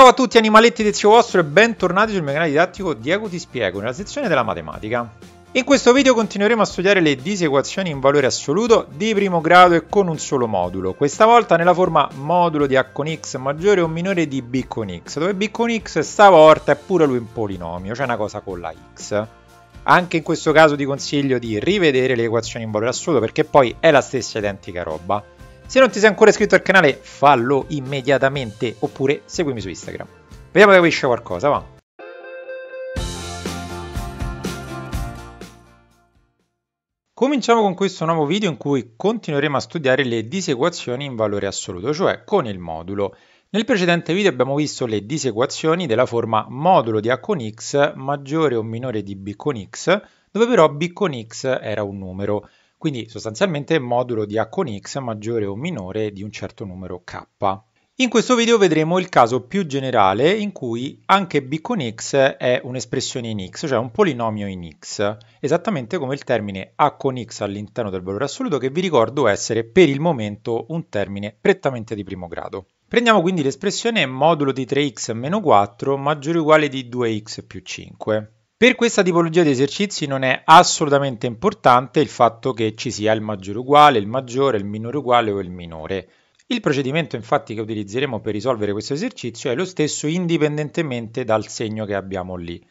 Ciao a tutti animaletti del zio vostro e bentornati sul mio canale didattico Diego Ti Spiego, nella sezione della matematica. In questo video continueremo a studiare le disequazioni in valore assoluto di primo grado e con un solo modulo, questa volta nella forma modulo di a con x maggiore o minore di b con x, dove b con x stavolta è pure lui un polinomio, cioè una cosa con la x. Anche in questo caso ti consiglio di rivedere le equazioni in valore assoluto perché poi è la stessa identica roba. Se non ti sei ancora iscritto al canale, fallo immediatamente, oppure seguimi su Instagram. Vediamo se capisci qualcosa, va! Cominciamo con questo nuovo video in cui continueremo a studiare le disequazioni in valore assoluto, cioè con il modulo. Nel precedente video abbiamo visto le disequazioni della forma modulo di a con x maggiore o minore di b con x, dove però b con x era un numero. Quindi sostanzialmente modulo di a con x maggiore o minore di un certo numero k. In questo video vedremo il caso più generale in cui anche b con x è un'espressione in x, cioè un polinomio in x, esattamente come il termine a con x all'interno del valore assoluto che vi ricordo essere per il momento un termine prettamente di primo grado. Prendiamo quindi l'espressione modulo di 3x meno 4 maggiore o uguale di 2x più 5. Per questa tipologia di esercizi non è assolutamente importante il fatto che ci sia il maggiore uguale, il maggiore, il minore uguale o il minore. Il procedimento infatti che utilizzeremo per risolvere questo esercizio è lo stesso indipendentemente dal segno che abbiamo lì.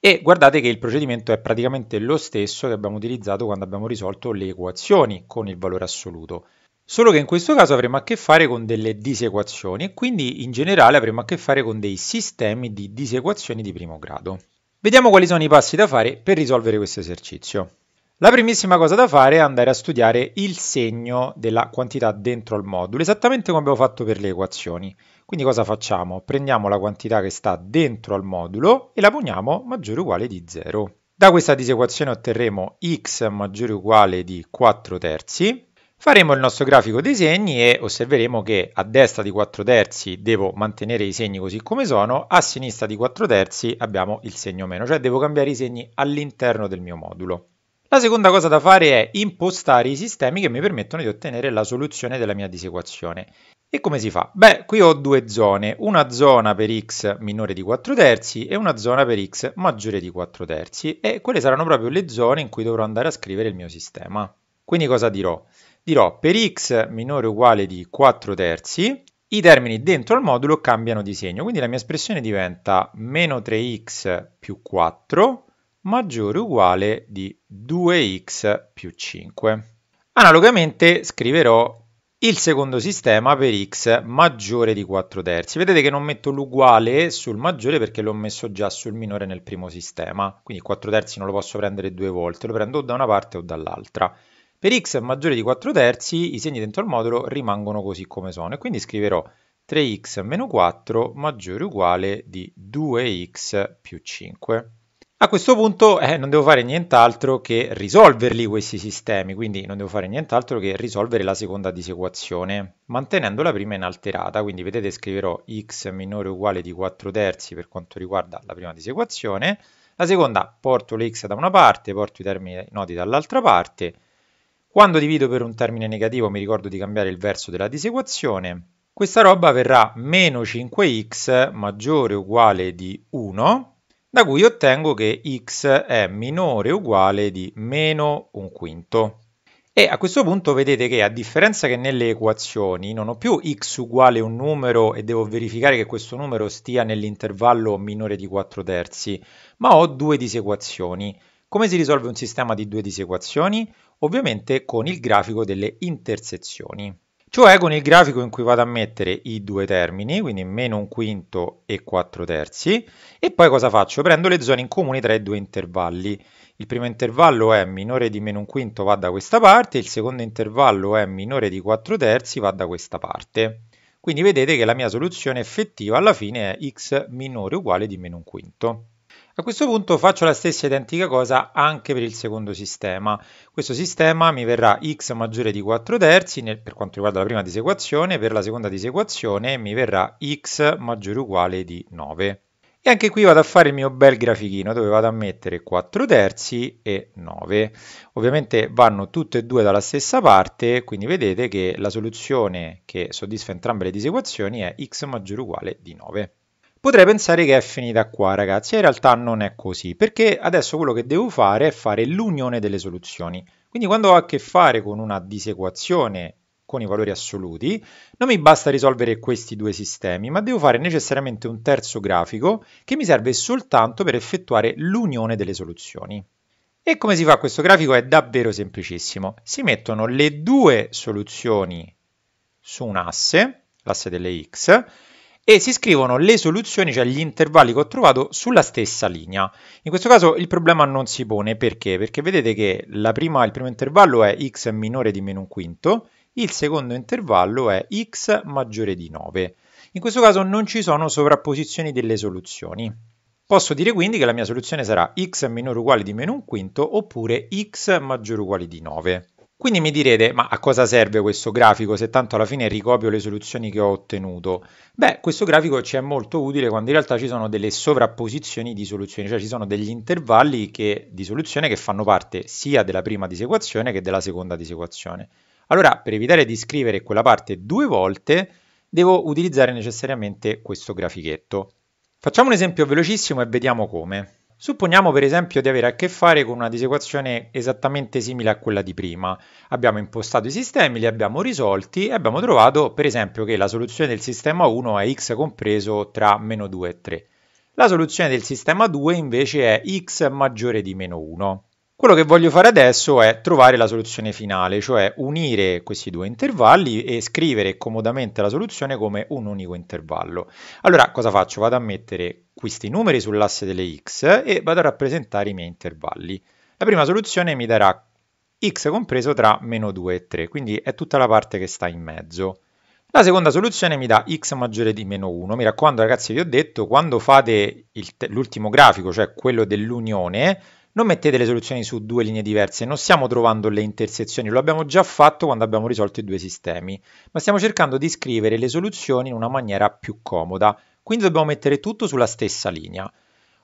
E guardate che il procedimento è praticamente lo stesso che abbiamo utilizzato quando abbiamo risolto le equazioni con il valore assoluto. Solo che in questo caso avremo a che fare con delle disequazioni e quindi in generale avremo a che fare con dei sistemi di disequazioni di primo grado. Vediamo quali sono i passi da fare per risolvere questo esercizio. La primissima cosa da fare è andare a studiare il segno della quantità dentro al modulo, esattamente come abbiamo fatto per le equazioni. Quindi cosa facciamo? Prendiamo la quantità che sta dentro al modulo e la poniamo maggiore o uguale di 0. Da questa disequazione otterremo x maggiore o uguale di 4 terzi. Faremo il nostro grafico dei segni e osserveremo che a destra di 4 terzi devo mantenere i segni così come sono, a sinistra di 4 terzi abbiamo il segno meno, cioè devo cambiare i segni all'interno del mio modulo. La seconda cosa da fare è impostare i sistemi che mi permettono di ottenere la soluzione della mia disequazione. E come si fa? Beh, qui ho due zone, una zona per x minore di 4 terzi e una zona per x maggiore di 4 terzi e quelle saranno proprio le zone in cui dovrò andare a scrivere il mio sistema. Quindi cosa dirò? Dirò per x minore o uguale di 4 terzi, i termini dentro al modulo cambiano di segno, quindi la mia espressione diventa meno 3x più 4 maggiore o uguale di 2x più 5. Analogamente scriverò il secondo sistema per x maggiore di 4 terzi. Vedete che non metto l'uguale sul maggiore perché l'ho messo già sul minore nel primo sistema, quindi 4 terzi non lo posso prendere due volte, lo prendo o da una parte o dall'altra. Per x maggiore di 4 terzi i segni dentro il modulo rimangono così come sono e quindi scriverò 3x meno 4 maggiore o uguale di 2x più 5. A questo punto non devo fare nient'altro che risolverli questi sistemi, quindi non devo fare nient'altro che risolvere la seconda disequazione mantenendo la prima inalterata, quindi vedete scriverò x minore o uguale di 4 terzi per quanto riguarda la prima disequazione, la seconda porto le x da una parte, porto i termini noti dall'altra parte. Quando divido per un termine negativo mi ricordo di cambiare il verso della disequazione. Questa roba verrà meno 5x maggiore o uguale di 1, da cui ottengo che x è minore o uguale di meno un quinto. E a questo punto vedete che a differenza che nelle equazioni non ho più x uguale un numero e devo verificare che questo numero stia nell'intervallo minore di 4 terzi, ma ho due disequazioni. Come si risolve un sistema di due disequazioni? Ovviamente con il grafico delle intersezioni, cioè con il grafico in cui vado a mettere i due termini, quindi meno un quinto e 4 terzi, e poi cosa faccio? Prendo le zone in comune tra i due intervalli. Il primo intervallo è minore di meno un quinto, va da questa parte, il secondo intervallo è minore di 4 terzi, va da questa parte. Quindi vedete che la mia soluzione effettiva alla fine è x minore o uguale di meno un quinto. A questo punto faccio la stessa identica cosa anche per il secondo sistema. Questo sistema mi verrà x maggiore di 4 terzi per quanto riguarda la prima disequazione, per la seconda disequazione mi verrà x maggiore o uguale di 9. E anche qui vado a fare il mio bel grafichino dove vado a mettere 4 terzi e 9. Ovviamente vanno tutte e due dalla stessa parte, quindi vedete che la soluzione che soddisfa entrambe le disequazioni è x maggiore o uguale di 9. Potrei pensare che è finita qua, ragazzi, in realtà non è così, perché adesso quello che devo fare è fare l'unione delle soluzioni. Quindi quando ho a che fare con una disequazione con i valori assoluti, non mi basta risolvere questi due sistemi, ma devo fare necessariamente un terzo grafico che mi serve soltanto per effettuare l'unione delle soluzioni. E come si fa questo grafico? È davvero semplicissimo. Si mettono le due soluzioni su un asse, l'asse delle x, e si scrivono le soluzioni, cioè gli intervalli che ho trovato, sulla stessa linea. In questo caso il problema non si pone, perché? Perché vedete che il primo intervallo è x minore di meno un quinto, il secondo intervallo è x maggiore di 9. In questo caso non ci sono sovrapposizioni delle soluzioni. Posso dire quindi che la mia soluzione sarà x minore o uguale di meno un quinto oppure x maggiore o uguale di 9. Quindi mi direte, ma a cosa serve questo grafico se tanto alla fine ricopio le soluzioni che ho ottenuto? Beh, questo grafico ci è molto utile quando in realtà ci sono delle sovrapposizioni di soluzioni, cioè ci sono degli intervalli di soluzione che fanno parte sia della prima disequazione che della seconda disequazione. Allora, per evitare di scrivere quella parte due volte, devo utilizzare necessariamente questo grafichetto. Facciamo un esempio velocissimo e vediamo come. Supponiamo per esempio di avere a che fare con una disequazione esattamente simile a quella di prima. Abbiamo impostato i sistemi, li abbiamo risolti e abbiamo trovato per esempio che la soluzione del sistema 1 è x compreso tra meno 2 e 3. La soluzione del sistema 2 invece è x maggiore di meno 1. Quello che voglio fare adesso è trovare la soluzione finale, cioè unire questi due intervalli e scrivere comodamente la soluzione come un unico intervallo. Allora, cosa faccio? Vado a mettere questi numeri sull'asse delle x e vado a rappresentare i miei intervalli. La prima soluzione mi darà x compreso tra meno 2 e 3, quindi è tutta la parte che sta in mezzo. La seconda soluzione mi dà x maggiore di meno 1. Mi raccomando, ragazzi, vi ho detto, quando fate l'ultimo grafico, cioè quello dell'unione, non mettete le soluzioni su due linee diverse, non stiamo trovando le intersezioni, lo abbiamo già fatto quando abbiamo risolto i due sistemi, ma stiamo cercando di scrivere le soluzioni in una maniera più comoda, quindi dobbiamo mettere tutto sulla stessa linea.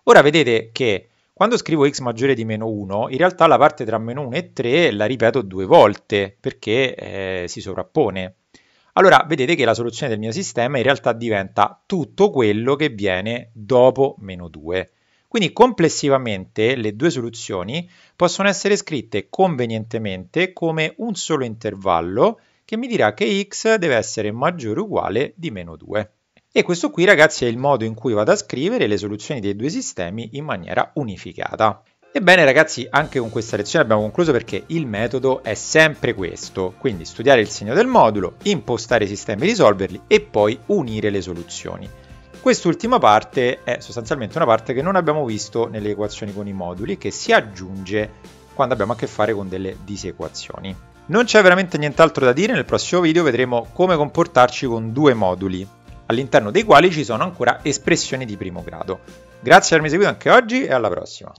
Ora vedete che quando scrivo x maggiore di meno 1, in realtà la parte tra meno 1 e 3 la ripeto due volte, perché si sovrappone. Allora vedete che la soluzione del mio sistema in realtà diventa tutto quello che viene dopo meno 2. Quindi complessivamente le due soluzioni possono essere scritte convenientemente come un solo intervallo che mi dirà che x deve essere maggiore o uguale di meno 2. E questo qui, ragazzi, è il modo in cui vado a scrivere le soluzioni dei due sistemi in maniera unificata. Ebbene ragazzi, anche con questa lezione abbiamo concluso, perché il metodo è sempre questo, quindi studiare il segno del modulo, impostare i sistemi e risolverli e poi unire le soluzioni. Quest'ultima parte è sostanzialmente una parte che non abbiamo visto nelle equazioni con i moduli, che si aggiunge quando abbiamo a che fare con delle disequazioni. Non c'è veramente nient'altro da dire, nel prossimo video vedremo come comportarci con due moduli, all'interno dei quali ci sono ancora espressioni di primo grado. Grazie per avermi seguito anche oggi e alla prossima!